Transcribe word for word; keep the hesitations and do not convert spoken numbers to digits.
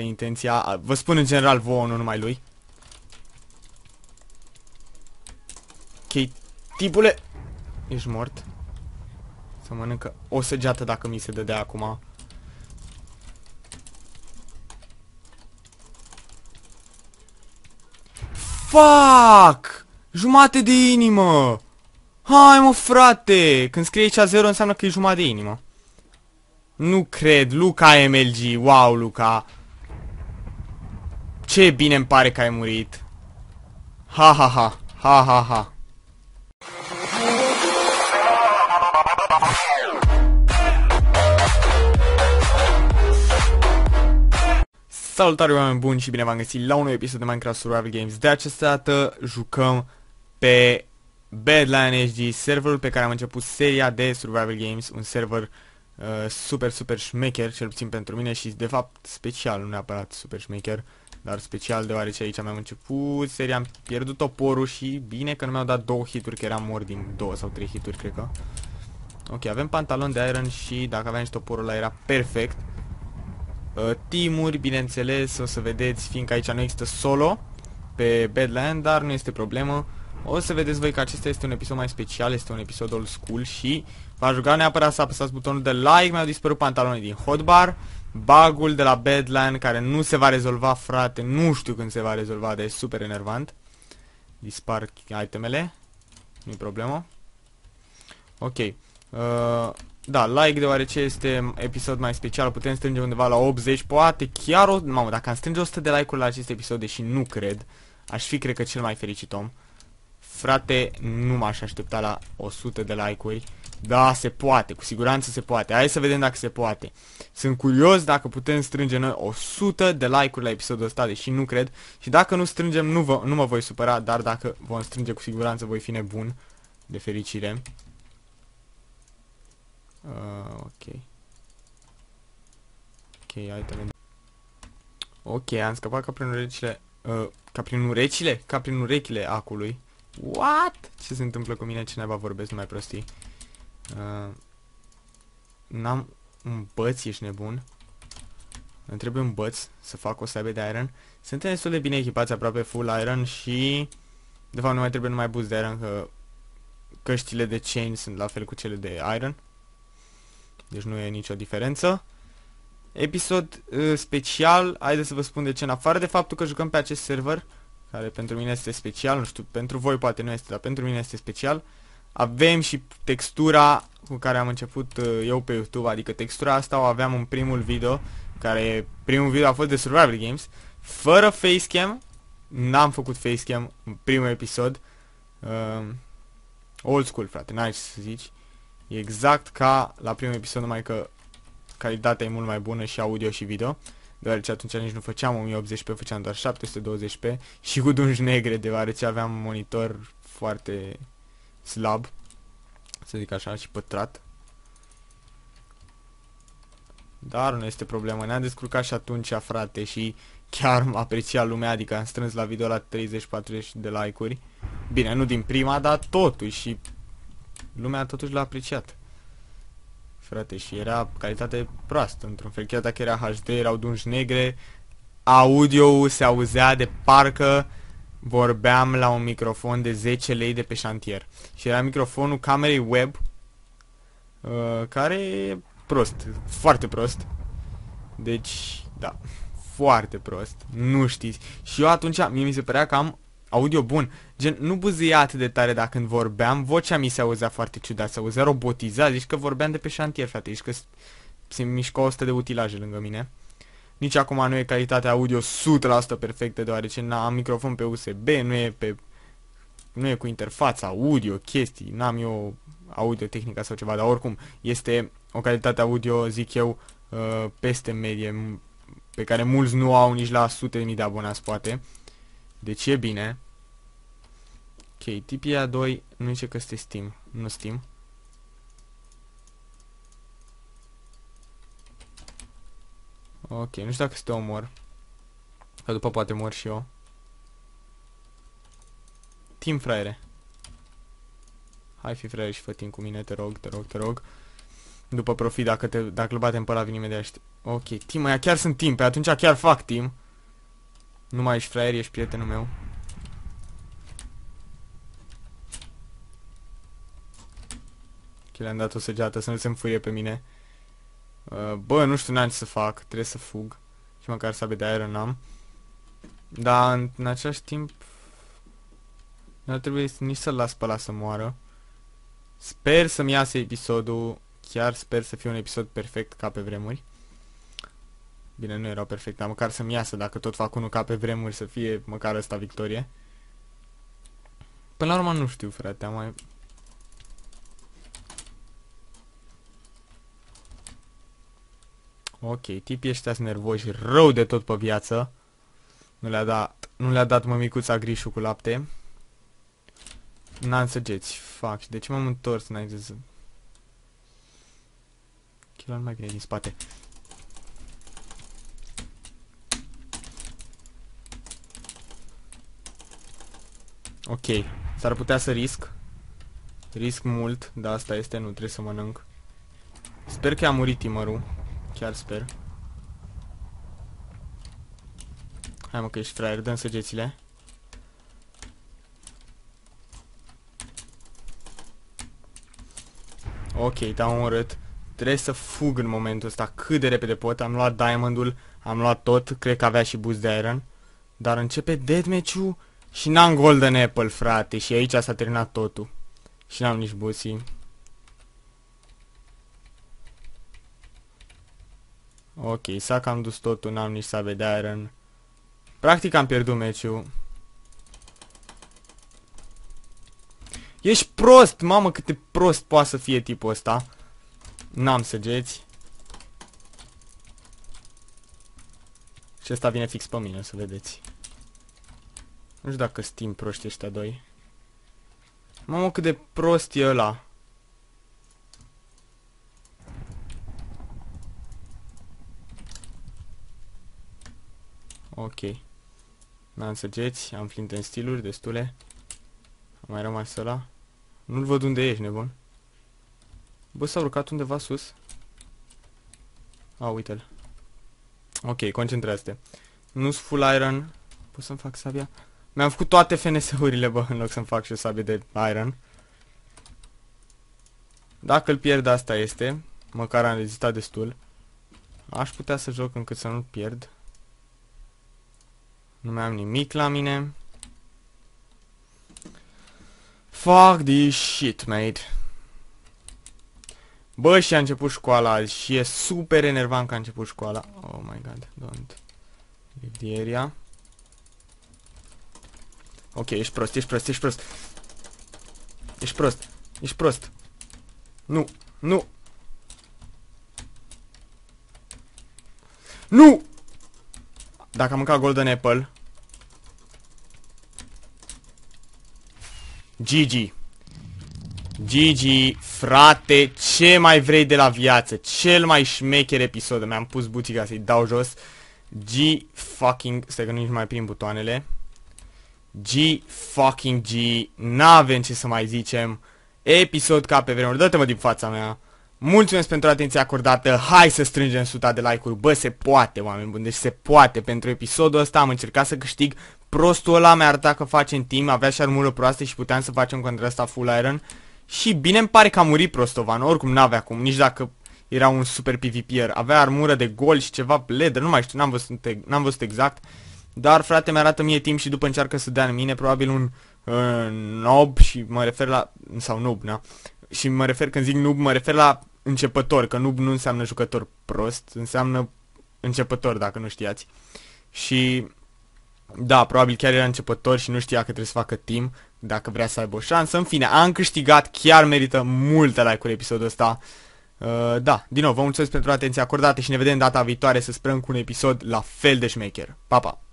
este intenția. Vă spun în general vouă, nu numai lui. Ok, tipule, ești mort. Să mănâncă o săgeată dacă mi se dădea acum. Fuck! Jumate de inimă! Hai mă frate! Când scrie aici zero înseamnă că e jumătate de inimă. Nu cred, Luca M L G, wow Luca. Ce bine îmi pare că ai murit. Ha ha ha, ha ha ha. Salutare oameni buni și bine v-am găsit la un nou episod de Minecraft Survival Games. De această dată jucăm pe Bedline H D, serverul pe care am început seria de Survival Games. Un server uh, super, super șmecher, cel puțin pentru mine și de fapt special, nu neapărat super șmecher, dar special deoarece aici am început seria, am pierdut toporul și bine că nu mi-au dat două hituri, că eram mort din două sau trei hituri, cred că. Ok, avem pantalon de iron și dacă aveam și toporul ăla era perfect. Team-uri, bineînțeles, o să vedeți, fiindcă aici nu există solo pe Bedland, dar nu este problemă. O să vedeți voi că acesta este un episod mai special, este un episod old school și v-aș ruga neapărat să apăsați butonul de like. Mi-au dispărut pantalonii din hotbar, bugul de la Bedland care nu se va rezolva, frate, nu știu când se va rezolva, dar e super enervant. Dispar itemele, nu-i problemă. Ok. Uh... Da, like, deoarece este episod mai special, putem strânge undeva la optzeci, poate chiar o... Mamă, dacă am strânge o sută de like-uri la acest episod, deși nu cred, aș fi, cred că, cel mai fericit om. Frate, nu m-aș aștepta la o sută de like-uri. Da, se poate, cu siguranță se poate. Hai să vedem dacă se poate. Sunt curios dacă putem strânge noi o sută de like-uri la episodul ăsta, deși nu cred. Și dacă nu strângem, nu, vă, nu mă voi supăra, dar dacă vom strânge, cu siguranță voi fi nebun de fericire. Uh, ok. Ok, hai te Ok, am scăpat ca prin urechile uh, Ca prin urechile? Ca prin urechile acului. What? Ce se întâmplă cu mine? Cineva vorbesc numai prostii. uh, N-am un băț, ești nebun. Îmi trebuie un băț să fac o sabie de iron. Suntem destul de bine echipați, aproape full iron și... De fapt nu mai trebuie numai boost de iron, că căștile de chain sunt la fel cu cele de iron. Deci nu e nicio diferență. Episod uh, special. Haideți să vă spun de ce, în afară de faptul că jucăm pe acest server, care pentru mine este special, nu știu, pentru voi poate nu este, dar pentru mine este special. Avem și textura cu care am început uh, eu pe YouTube. Adică textura asta o aveam în primul video, care primul video a fost de Survival Games, fără facecam. N-am făcut facecam în primul episod. uh, Old school, frate, n-ai ce să zici. E exact ca la primul episod, numai că calitatea e mult mai bună și audio și video, deoarece atunci nici nu făceam o mie optzeci p, făceam doar șapte sute douăzeci p și cu dungi negre, deoarece aveam un monitor foarte slab, să zic așa, și pătrat. Dar nu este problemă, ne-am descurcat și atunci, frate, și chiar m-a apreciat lumea, adică am strâns la video la treizeci patruzeci de like-uri. Bine, nu din prima, dar totuși și... Lumea totuși l-a apreciat. Frate, și era calitate proastă, într-un fel, chiar dacă era H D, erau dungi negre. Audio-ul se auzea de parcă vorbeam la un microfon de zece lei de pe șantier. Și era microfonul camerei web, uh, care e prost, foarte prost. Deci, da, foarte prost, nu știți. Și eu atunci, mie mi se părea că am audio bun, gen nu buzia atât de tare, dar când vorbeam, vocea mi se auzea foarte ciudat, se auzea robotizat, zici că vorbeam de pe șantier, frate, zici că se mișcă o sută de utilaje lângă mine. Nici acum nu e calitatea audio o sută la sută perfectă, deoarece n-am microfon pe U S B, nu e pe... nu e cu interfața audio, chestii, n-am eu audio tehnica sau ceva, dar oricum este o calitate audio, zic eu, peste medie, pe care mulți nu au nici la sute de mii de abonați, poate. Deci e bine. Ok, tipia doi nu zice că este Steam. Nu Steam. Ok, nu știu dacă este omor. Că după poate mor și eu. Team, fraiere. Hai fi fraiere și fă team cu mine, te rog, te rog, te rog. după profit dacă, te, dacă îl batem pe ăla, vin imediat. Ok, team, aia chiar sunt team, pe atunci chiar fac team. Nu mai ești fraier, ești prietenul meu. Ok, le-am dat o săgeată să nu se înfurie pe mine. Uh, bă, nu știu, n-am ce să fac, trebuie să fug. Și măcar sabie de aer n-am. Dar în, în același timp nu trebuie nici să-l las pe ăla să moară. Sper să-mi iasă episodul. Chiar sper să fie un episod perfect ca pe vremuri. Bine, nu erau perfect, dar măcar să-mi iasă. Dacă tot fac unul ca pe vremuri, să fie măcar ăsta victorie. Până la urmă nu știu, frate, am mai... Ok, tipii ăștia sunt nervoși rău de tot pe viață. Nu le-a dat, nu le-a dat mămicuța grișul cu lapte. N-am săgeți, fac. De ce m-am întors înainte să... Chila nu mai vine din spate. Ok, s-ar putea să risc. Risc mult, dar asta este, nu trebuie să mănânc. Sper că a murit timărul. Chiar sper. Hai mă că ești fraier, dă-mi săgețile. Ok, dau un râd. Trebuie să fug în momentul ăsta cât de repede pot. Am luat diamondul, am luat tot. Cred că avea și boost de iron. Dar începe deathmatch-ul și n-am golden apple, frate. Și aici s-a terminat totul. Și n-am nici bossii. Ok, s-a cam dus totul, n-am nici sabie de iron. Practic am pierdut meciul. Ești prost, mamă, cât de prost poate să fie tipul ăsta. N-am săgeți. Și ăsta vine fix pe mine, o să vedeți. Nu știu dacă stim proști ăștia doi. Mamă, cât de prost e ăla. Ok. N-am săgeți, am flint în stiluri destule. Am mai rămas ăla. Nu-l văd unde ești, nebun. Bă, s-a urcat undeva sus. A, uite-l. Ok, concentrează-te. Nu-s full iron. Pot să-mi fac sabia? Mi-am făcut toate F N S-urile, bă, în loc să-mi fac și o sabie de iron. Dacă îl pierd, asta este. Măcar am rezistat destul. Aș putea să joc încât să nu-l pierd. Nu mai am nimic la mine. Fuck this shit, mate. Bă, și a început școala azi și e super enervant că a început școala. Oh my god, don't leave the area. Ok, ești prost, ești prost, ești prost. Ești prost, ești prost. Nu, nu. Nu! Dacă am mâncat golden apple. G G. G G, frate, ce mai vrei de la viață? Cel mai șmecher episod. Mi-am pus butica să-i dau jos. G fucking, stai că nu nici mai prim butoanele. G fucking G. N-avem ce să mai zicem. Episod ca pe vremuri. Dă-te-mă din fața mea. Mulțumesc pentru atenția acordată. Hai să strângem suta de like-uri. Bă, se poate, oameni buni. Deci se poate. Pentru episodul ăsta am încercat să câștig. Prostul ăla mi-a arătat că face în timp. Avea și armură proaste și puteam să facem contra asta full iron. Și bine îmi pare că a murit Prostovan. Oricum n-avea cum. Nici dacă era un super PvPer. Avea armură de gol și ceva leather. Nu mai știu, n-am văzut, n-am văzut exact. Dar frate, mi-arată mie timp și după încearcă să dea în mine. Probabil un uh, noob. Și mă refer la... Sau noob, na. Și mă refer, când zic noob, mă refer la începător, că noob nu înseamnă jucător prost, înseamnă începător, dacă nu știați. Și da, probabil chiar era începător și nu știa că trebuie să facă team, dacă vrea să aibă o șansă. În fine, am câștigat, chiar merită multe like-uri episodul ăsta. Uh, da, din nou, vă mulțumesc pentru atenția acordată și ne vedem data viitoare, să sperăm, cu un episod la fel de șmecher. Pa, pa!